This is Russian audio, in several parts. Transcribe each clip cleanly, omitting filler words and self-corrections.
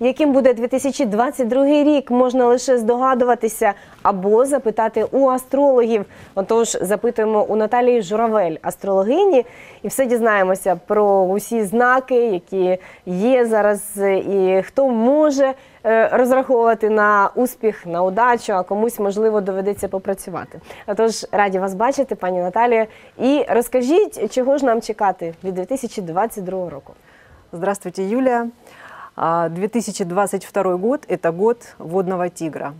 Яким буде 2022 рік, можна лише здогадуватися або запитати у астрологів. Отож, запитуємо у Наталії Журавель, астрологині, і все дізнаємося про усі знаки, які є зараз, і хто може розраховувати на успіх, на удачу, а комусь, можливо, доведеться попрацювати. Отож, раді вас бачити, пані Наталія. І розкажіть, чого ж нам чекати від 2022 року? Здравствуйте, Юлия. 2022 год – это год водного тигра.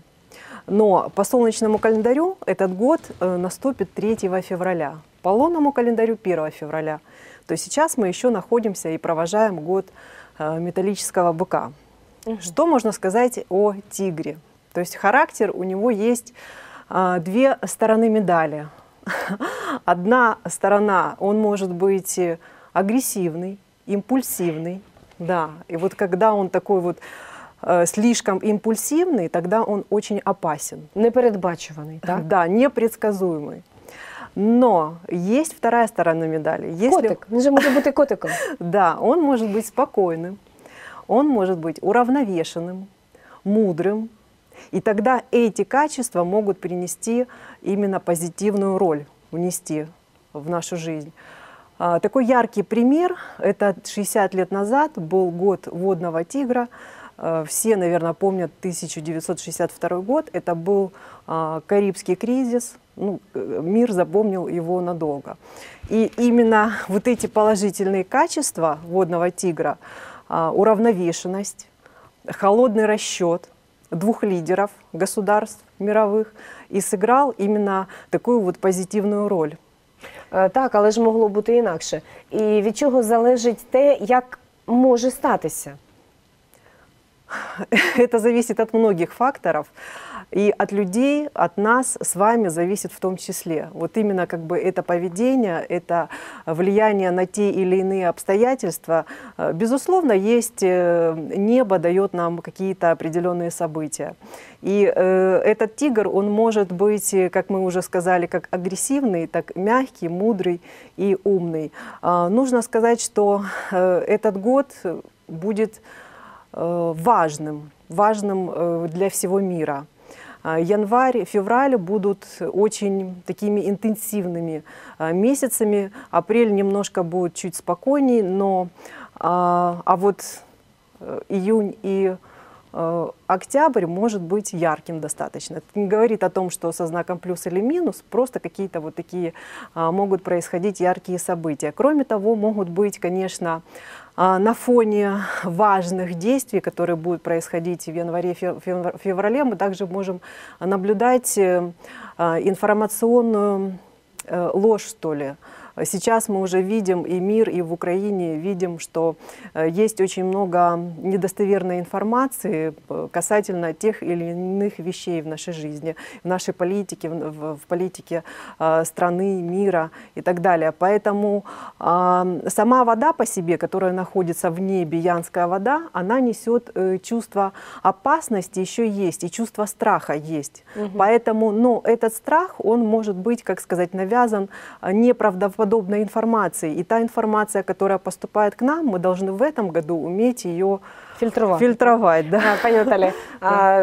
Но по солнечному календарю этот год наступит 3 февраля, по лунному календарю – 1 февраля. То есть сейчас мы еще находимся и провожаем год металлического быка. Что можно сказать о тигре? То есть характер у него есть две стороны медали. Одна сторона – он может быть агрессивный, импульсивный, да. И вот когда он такой вот слишком импульсивный, тогда он очень опасен. Непредбачиваемый, да? Да, непредсказуемый. Но есть вторая сторона медали. Если... Котик, он же может быть котиком. Да, он может быть спокойным, он может быть уравновешенным, мудрым. И тогда эти качества могут принести именно позитивную роль, внести в нашу жизнь. Такой яркий пример – это 60 лет назад был год водного тигра. Все, наверное, помнят 1962 год. Это был Карибский кризис. Ну, мир запомнил его надолго. И именно вот эти положительные качества водного тигра – уравновешенность, холодный расчет двух лидеров государств мировых – и сыграл именно такую вот позитивную роль. Так, але ж могло бути інакше. І від чого залежить те, як може статися? Это зависит от многих факторов. И от людей, от нас с вами зависит в том числе. Вот именно как бы это поведение, это влияние на те или иные обстоятельства. Безусловно, есть небо дает нам какие-то определенные события. И этот тигр, он может быть, как мы уже сказали, как агрессивный, так мягкий, мудрый и умный. Нужно сказать, что этот год будет важным для всего мира. Январь, февраль будут очень такими интенсивными месяцами. Апрель немножко будет чуть спокойней, но вот июнь и октябрь может быть ярким достаточно. Это не говорит о том, что со знаком плюс или минус, просто какие-то вот такие могут происходить яркие события. Кроме того, могут быть, конечно, на фоне важных действий, которые будут происходить в январе-феврале, мы также можем наблюдать информационную ложь, что ли. Сейчас мы уже видим и мир, и в Украине видим, что есть очень много недостоверной информации касательно тех или иных вещей в нашей жизни, в нашей политике, в политике страны, мира и так далее. Поэтому сама вода по себе, которая находится в небе, янская вода, она несет чувство опасности, еще есть, и чувство страха есть. Поэтому, но этот страх, он может быть, как сказать, навязан неправдоподобно подобной информации. И та информация, которая поступает к нам, мы должны в этом году уметь ее фильтровать. Да. Пані Наталі,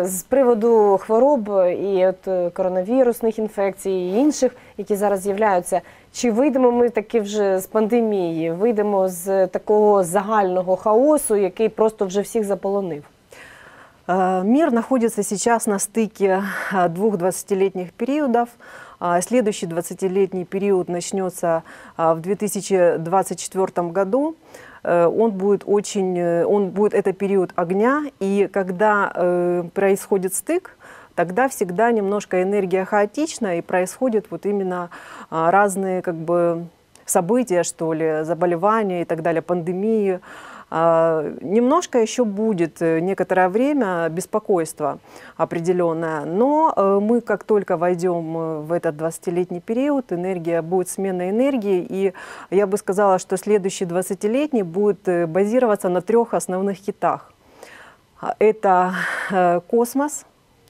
з приводу хвороб і коронавірусних інфекцій і інших, які зараз з'являються, чи вийдемо ми таки вже з пандемії, вийдемо з такого загального хаосу, який просто вже всіх заполонив? Мир находится сейчас на стыке двух 20-летних периодов. Следующий 20-летний период начнется в 2024 году. Он будет это период огня, и когда происходит стык, тогда всегда немножко энергия хаотична, и происходят вот именно разные как бы события, что ли, заболевания и так далее, пандемии. Немножко еще будет некоторое время беспокойство определенное, но мы как только войдем в этот 20-летний период, энергия будет смена энергии, и я бы сказала, что следующий 20-летний будет базироваться на трех основных китах. Это космос,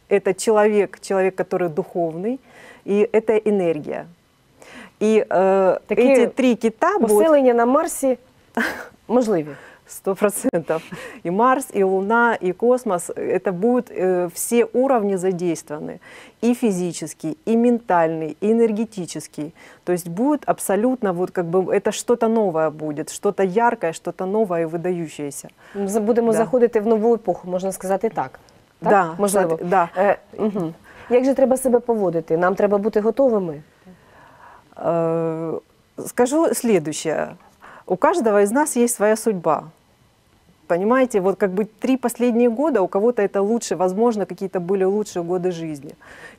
это человек, который духовный, и это энергия. И эти три кита будут... Поселение на Марсе возможно? 100%. И Марс, и Луна, и космос, это будут все уровни задействованы. И физический, и ментальный, и энергетический. То есть будет абсолютно, вот как бы, это что-то новое будет, что-то яркое, что-то новое и выдающееся. Ми будемо заходити в нову епоху, можна сказати так. Так? Да, можливо. Да. Як же треба себе поводити? Нам треба бути готовими? Скажу следующее. У каждого из нас есть своя судьба. Понимаете, вот как бы 3 последние года у кого-то это лучше, возможно, какие-то были лучшие годы жизни,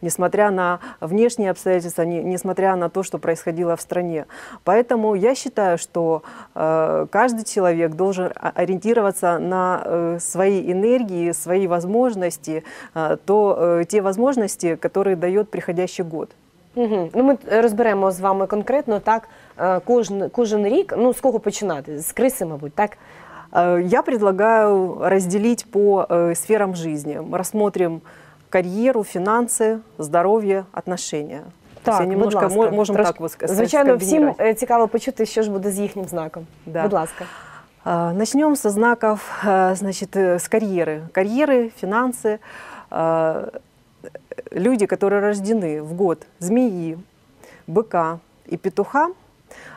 несмотря на внешние обстоятельства, несмотря на то, что происходило в стране. Поэтому я считаю, что каждый человек должен ориентироваться на свои энергии, свои возможности, те возможности, которые дает приходящий год. Угу. Ну, ми розберемо з вами конкретно, так, кожен рік, ну, з кого починати? З криси, мабуть, так? Я предлагаю разделить по сферам жизни. Мы рассмотрим карьеру, финансы, здоровье, отношения. Так, все немножко можем так высказать. Звичайно, всім цікаво почути, що ж буде з їхнім знаком. Да. Будь ласка. Начнем со знаков, значит, с карьеры. Карьеры, финансы. Люди, которые рождены в год змеи, быка и петуха,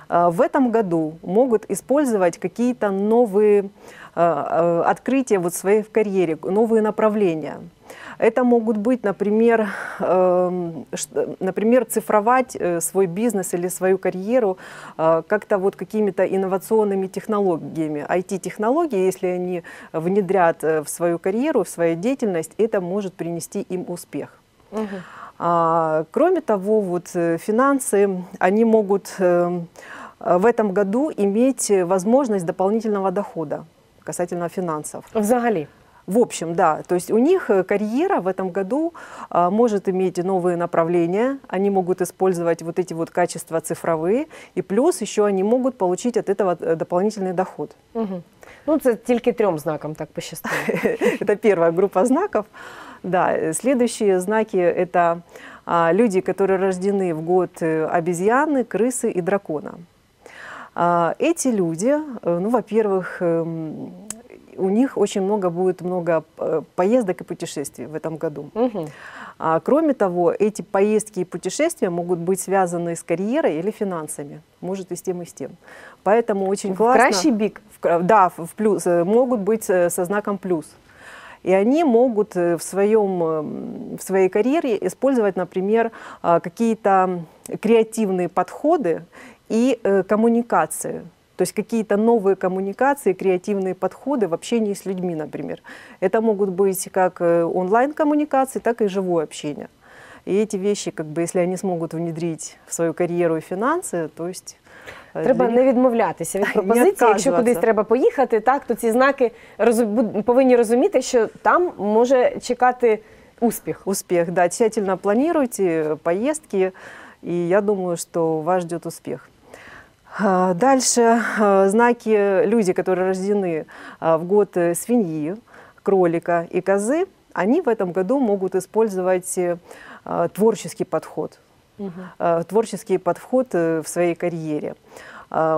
в этом году могут использовать какие-то новые открытия вот своей в карьере, новые направления. Это могут быть, например, цифровать свой бизнес или свою карьеру как-то вот какими-то инновационными технологиями. IT-технологии, если они внедрят в свою карьеру, в свою деятельность, это может принести им успех. Угу. Кроме того, вот, финансы, они могут в этом году иметь возможность дополнительного дохода касательно финансов. Взагали? В общем, да. То есть у них карьера в этом году может иметь новые направления, они могут использовать вот эти вот качества цифровые, и плюс еще они могут получить от этого дополнительный доход. Угу. Ну, это только 3 знакам так посчастливо. Это первая группа знаков. Да, следующие знаки – это люди, которые рождены в год обезьяны, крысы и дракона. Эти люди, ну, во-первых, у них очень будет много поездок и путешествий в этом году. Угу. Кроме того, эти поездки и путешествия могут быть связаны с карьерой или финансами. Может и с тем, и с тем. Поэтому очень классно. Кращий бик. Да, в плюс, могут быть со знаком плюс. И они могут в своей карьере использовать, например, какие-то креативные подходы и коммуникации. То есть какие-то новые коммуникации, креативные подходы в общении с людьми, например. Это могут быть как онлайн-коммуникации, так и живое общение. И эти вещи, как бы, если они смогут внедрить в свою карьеру и финансы, то есть... Треба не відмовлятися від пропозиції, якщо кудись треба поїхати, так, то ці знаки повинні розуміти, що там може чекати успіх. Успіх, да, тщательно планируйте поїздки, і я думаю, що вас чекає успіх. Дальше знаки, люди, які рождені в год свиньи, кролика і кози, вони в этом году можуть використовувати творчий підхід. Угу. Творческий подход в своей карьере.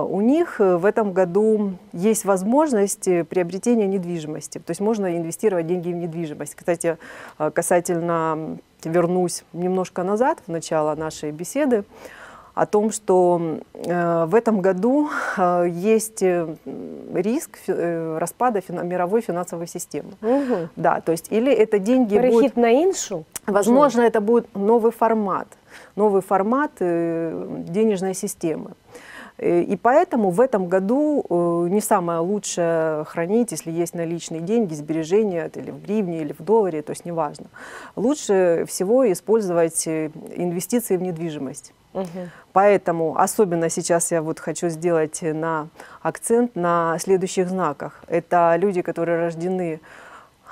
У них в этом году есть возможность приобретения недвижимости, то есть можно инвестировать деньги в недвижимость. Кстати, касательно, вернусь немножко назад, в начало нашей беседы, о том, что в этом году есть риск распада мировой финансовой системы. Угу. Да, то есть или это деньги будут... на иншу? Возможно, это будет новый формат денежной системы. И поэтому в этом году не самое лучшее хранить, если есть наличные деньги, сбережения, или в гривне, или в долларе, то есть неважно. Лучше всего использовать инвестиции в недвижимость. Угу. Поэтому особенно сейчас я вот хочу сделать акцент на следующих знаках. Это люди, которые рождены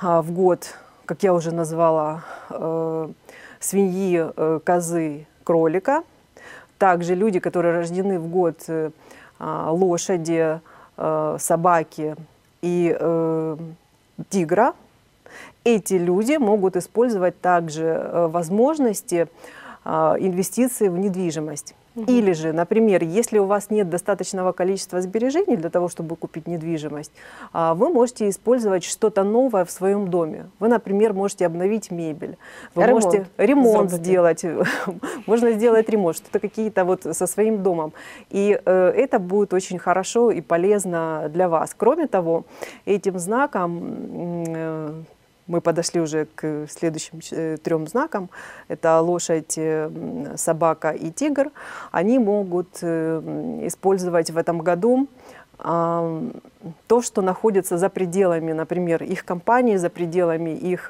в год, как я уже назвала, свиньи, козы, кролика. Также люди, которые рождены в год лошади, собаки и тигра. Эти люди могут использовать также возможности инвестиций в недвижимость. Или же, например, если у вас нет достаточного количества сбережений для того, чтобы купить недвижимость, вы можете использовать что-то новое в своем доме. Вы, например, можете обновить мебель, вы можете ремонт сделать, можно сделать ремонт, что-то какие-то вот со своим домом. И это будет очень хорошо и полезно для вас. Кроме того, этим знаком... Мы подошли уже к следующим трем знакам. Это лошадь, собака и тигр. Они могут использовать в этом году то, что находится за пределами, например, их компании, за пределами их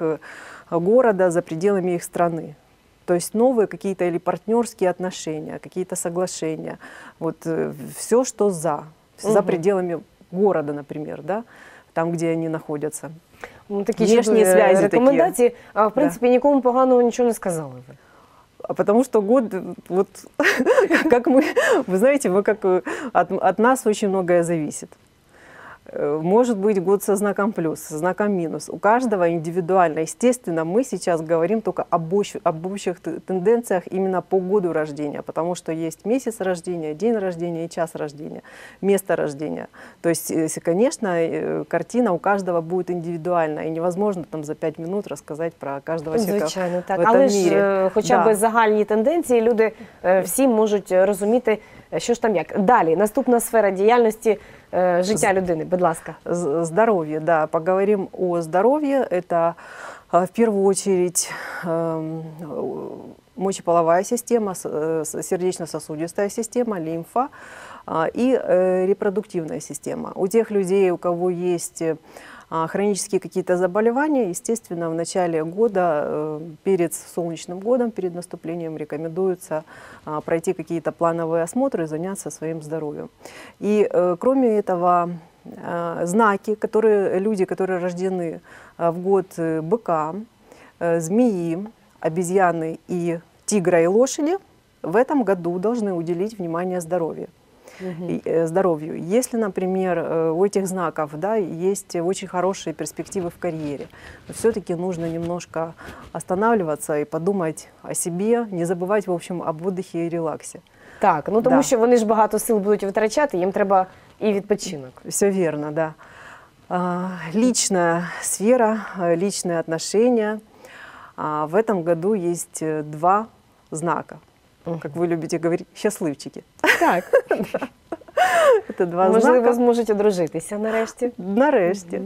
города, за пределами их страны. То есть новые какие-то или партнерские отношения, какие-то соглашения. Вот все, что за пределами города, например, да, там, где они находятся. Ну, такие связи, рекомендации, такие. А в принципе, да. Никому поганого ничего не сказала бы. Потому что год, вот, как мы, вы знаете, от нас очень многое зависит. Может быть, год со знаком плюс, со знаком минус. У каждого индивидуально. Естественно, мы сейчас говорим только об общих тенденциях именно по году рождения, потому что есть месяц рождения, день рождения и час рождения, место рождения. То есть, конечно, картина у каждого будет индивидуальна, и невозможно там за 5 минут рассказать про каждого человека в этом мире. Але ж, хоча б загальні тенденції, люди всі можуть розуміти, що ж там як. Далі, наступна сфера діяльності життя людини, будь ласка. Здоровье, да, поговорим о здоровье. Это в первую очередь мочеполовая система, сердечно-сосудистая система, лимфа и репродуктивная система. У тех людей, у кого есть хронические какие-то заболевания, естественно, в начале года, перед солнечным годом, перед наступлением рекомендуется пройти какие-то плановые осмотры и заняться своим здоровьем. И кроме этого, знаки, люди, которые рождены в год быка, змеи, обезьяны и тигра и лошади, в этом году должны уделить внимание здоровью. Здоровью. Если, например, у этих знаков, да, есть очень хорошие перспективы в карьере, все-таки нужно немножко останавливаться и подумать о себе, не забывать, в общем, об отдыхе и релаксе. Так, ну потому что они ж багато сил будут витрачать, им треба и відпочинок. Все верно, да. Личная сфера, личные отношения. В этом году есть два знака. Как вы любите говорить, счастливчики. Так. Это два знака. Можливо, ви зможете дружитися нарешті. Нарешті.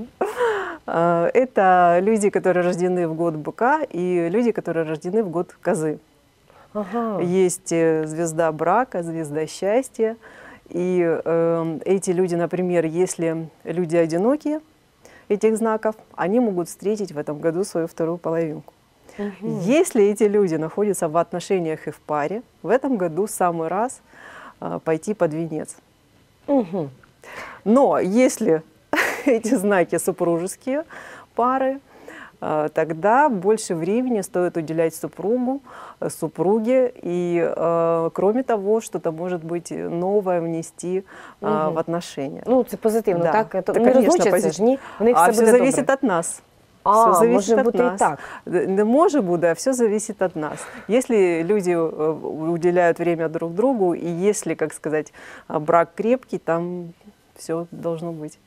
Это люди, которые рождены в год быка, и люди, которые рождены в год козы. Есть звезда брака, звезда счастья. И эти люди, например, если люди одинокие, этих знаков, они могут встретить в этом году свою вторую половинку. Если эти люди находятся в отношениях и в паре, в этом году самый раз пойти под венец. Но если эти знаки супружеские пары, тогда больше времени стоит уделять супругу, супруге. И кроме того, что-то может быть новое внести в отношения. Ну, это позитивно, да. Так? Это, конечно, позитивно. А все зависит от нас. Все зависит от нас. Может быть, да, все зависит от нас. Если люди уделяют время друг другу, и если, как сказать, брак крепкий, там все должно быть.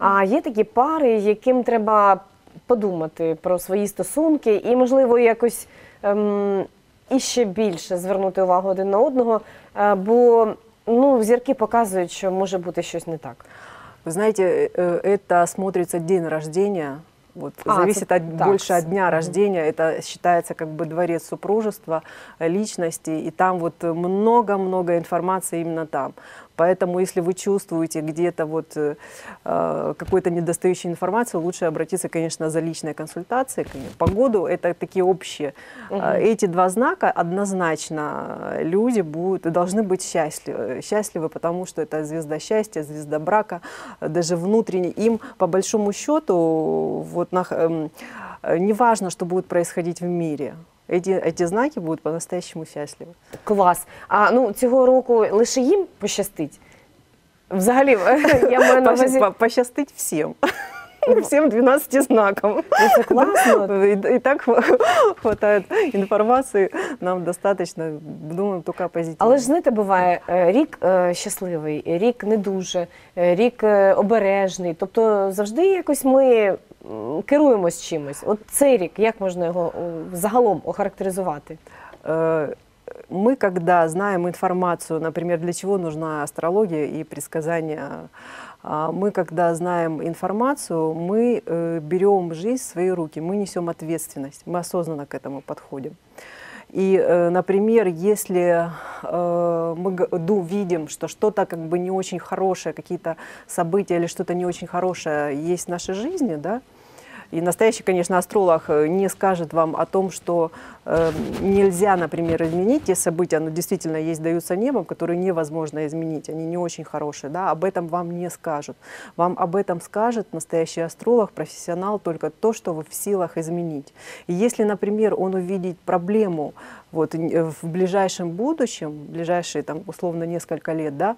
А есть такие пары, яким треба подумати про свої стосунки і, можливо, якось іще більше звернути увагу один на одного, бо, ну, зірки показують, що може бути щось не так. Ви знаєте, це смотриться день рождения. Вот, зависит больше от дня рождения, это считается как бы дворец супружества, личности, и там вот много-много информации именно там. Поэтому, если вы чувствуете где-то вот какую-то недостающую информацию, лучше обратиться, конечно, за личной консультацией. Погоду — это такие общие. Эти два знака однозначно люди должны быть счастливы, потому что это звезда счастья, звезда брака, даже внутренне. Им, по большому счету, вот, не важно, что будет происходить в мире. Эти знаки будут по-настоящему счастливы. Класс. А ну, цього року лише їм пощастить? Взагалі, я маю на увазі... Пощастить всім. всем 12 знаком. Это классно. И так хватает информации, нам достаточно, думаю, только позитивно. Але ж, знаєте, буває, рік щасливий, рік не дуже, рік обережний, тобто завжди якось ми керуємось чимось. От цей рік, як можна його загалом охарактеризувати? Мы, когда знаем информацию, например, для чего нужна астрология и предсказания, мы, когда знаем информацию, мы берем жизнь в свои руки, мы несем ответственность, мы осознанно к этому подходим. И, например, если мы видим, что что-то как бы не очень хорошее, какие-то события или что-то не очень хорошее есть в нашей жизни, да, и настоящий, конечно, астролог не скажет вам о том, что нельзя, например, изменить те события, но действительно есть, даются небом, которые невозможно изменить, они не очень хорошие, да, об этом вам не скажут. Вам об этом скажет настоящий астролог, профессионал, только то, что вы в силах изменить. И если, например, он увидит проблему вот, в ближайшем будущем, в ближайшие, там, условно, несколько лет, да,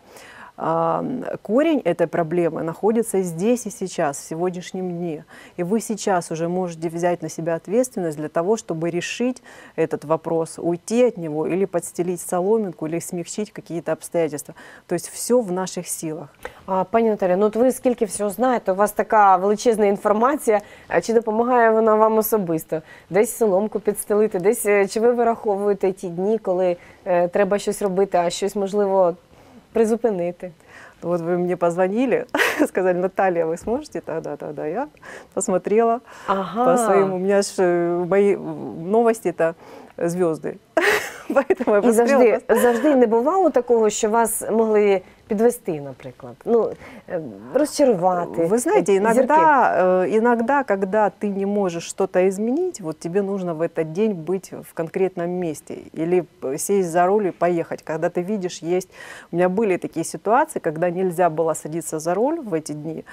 корень этой проблемы находится здесь и сейчас, в сегодняшнем дне. И вы сейчас уже можете взять на себя ответственность для того, чтобы решить этот вопрос, уйти от него или подстелить соломинку, или смягчить какие-то обстоятельства. То есть все в наших силах. Пані Наталя, ну от ви скільки всього знаєте, у вас така величезна інформація, чи допомагає вона вам особисто? Десь соломку підстелити, десь чи ви вираховуєте ті дні, коли треба щось робити, а щось можливо призупинити. Вот вы мне позвонили, сказали, Наталья, вы сможете? Да, я посмотрела. Ага. По своим, у меня же мои новости это звезды. І завжди не бувало такого, що вас могли підвести, наприклад, ну, розчарувати? Ви знаєте, іноді, коли ти не можеш щось змінити, тобі потрібно в цей день бути в конкретному місці, або сісти за руль і поїхати. Коли ти бачиш, у мене були такі ситуації, коли не можна було садитися за руль в ці дні,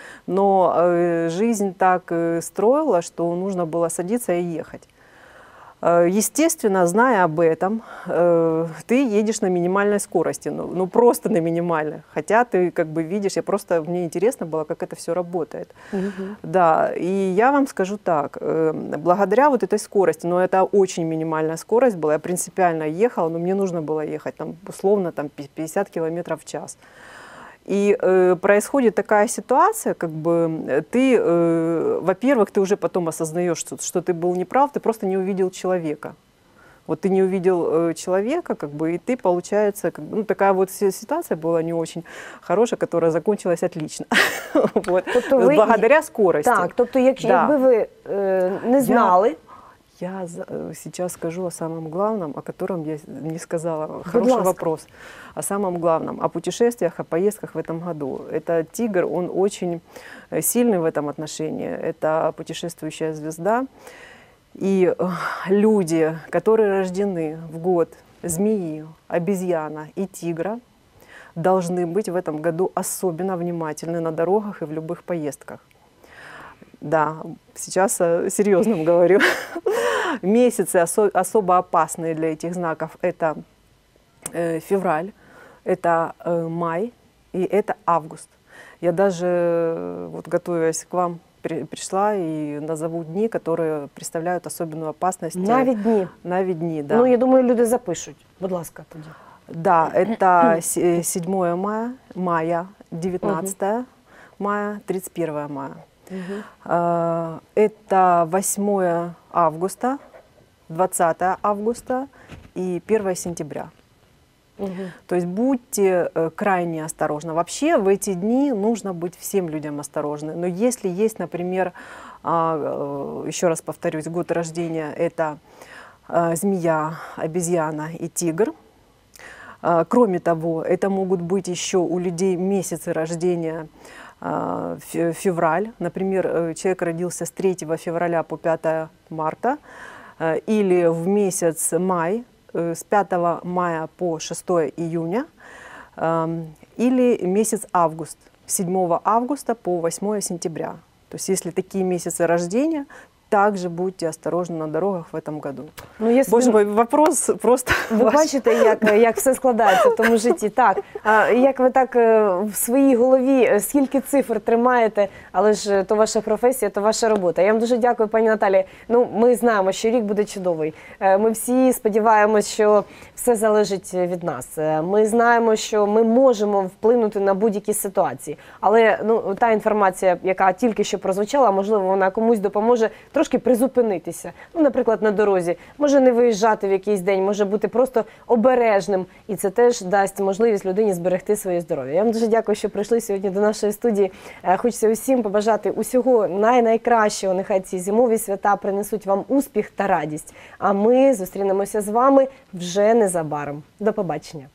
але життя так строїла, що потрібно було садитися і їхати. Естественно, зная об этом, ты едешь на минимальной скорости, ну просто на минимальной. Хотя ты как бы видишь, мне интересно было, как это все работает. Угу. Да, и я вам скажу так, благодаря вот этой скорости, но это очень минимальная скорость была, я принципиально ехала, но мне нужно было ехать, там, условно, там, 50 километров в час. И происходит такая ситуация, как бы ты, во-первых, ты уже потом осознаешь, что ты был неправ, ты просто не увидел человека. Вот ты не увидел человека, как бы, и ты, получается, как бы, ну, такая вот ситуация была не очень хорошая, которая закончилась отлично. Благодаря скорости. Так, тобто, якщо би ви не знали... Я сейчас скажу о самом главном, о котором я не сказала. Хороший вопрос. О самом главном. О путешествиях, о поездках в этом году. Это тигр, он очень сильный в этом отношении. Это путешествующая звезда. И люди, которые рождены в год змеи, обезьяна и тигра, должны быть в этом году особенно внимательны на дорогах и в любых поездках. Да, сейчас серьезно говорю. Месяцы особо опасные для этих знаков – это февраль, это май и это август. Я даже, вот, готовясь к вам, пришла и назову дни, которые представляют особенную опасность. Навіть дни, да. Ну, я думаю, люди запишут. Будь ласка, тоді. Да, это 7 мая, 19 мая, 31 мая. Угу. Это 8 августа, 20 августа и 1 сентября. Угу. То есть будьте крайне осторожны. Вообще в эти дни нужно быть всем людям осторожны. Но если есть, например, еще раз повторюсь, год рождения – это змея, обезьяна и тигр. Кроме того, это могут быть еще у людей месяцы рождения февраль. Например, человек родился с 3 февраля по 5 марта или в месяц май с 5 мая по 6 июня или месяц август с 7 августа по 8 сентября. То есть если такие месяцы рождения, Также будьте осторожны на дорогах в этом году. Ну, если... Боже мой, вопрос просто... Ви бачите, як все складається в тому житті. Так, як ви так в своїй голові, скільки цифр тримаєте, але ж то ваша професія, то ваша робота. Я вам дуже дякую, пані Наталі. Ну, ми знаємо, що рік буде чудовий. Ми всі сподіваємося, що все залежить від нас. Ми знаємо, що ми можемо вплинути на будь-які ситуації. Але ну, та інформація, яка тільки що прозвучала, можливо, вона комусь допоможе трошки призупинитися, ну, наприклад, на дорозі, може не виїжджати в якийсь день, може бути просто обережним. І це теж дасть можливість людині зберегти своє здоров'я. Я вам дуже дякую, що прийшли сьогодні до нашої студії. Хочеться усім побажати усього найкращого. Нехай ці зимові свята принесуть вам успіх та радість. А ми зустрінемося з вами вже незабаром. До побачення.